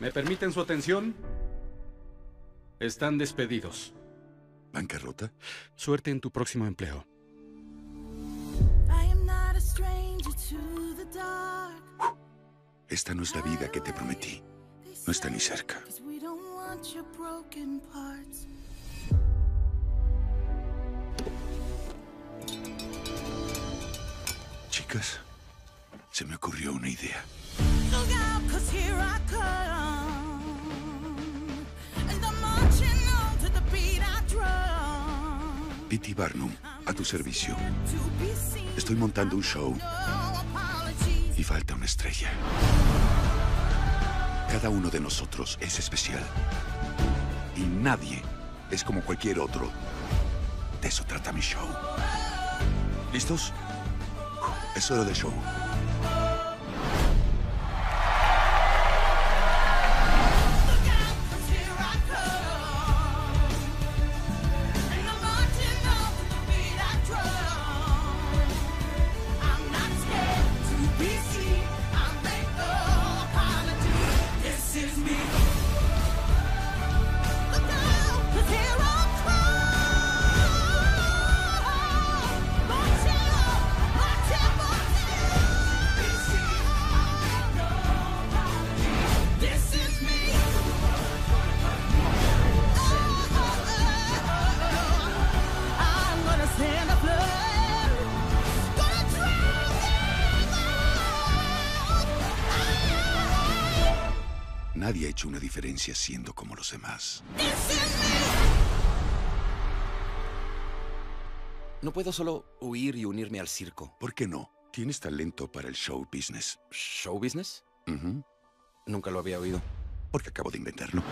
¿Me permiten su atención? Están despedidos. ¿Bancarrota? Suerte en tu próximo empleo. Esta no es la vida que te prometí. No está ni cerca. Chicas, se me ocurrió una idea. P.T. Barnum, a tu servicio. Estoy montando un show y falta una estrella. Cada uno de nosotros es especial y nadie es como cualquier otro. De eso trata mi show. ¿Listos? Es hora de show. Nadie ha hecho una diferencia siendo como los demás. No puedo solo huir y unirme al circo. ¿Por qué no? Tienes talento para el show business. ¿Show business? Nunca lo había oído. Porque acabo de inventarlo.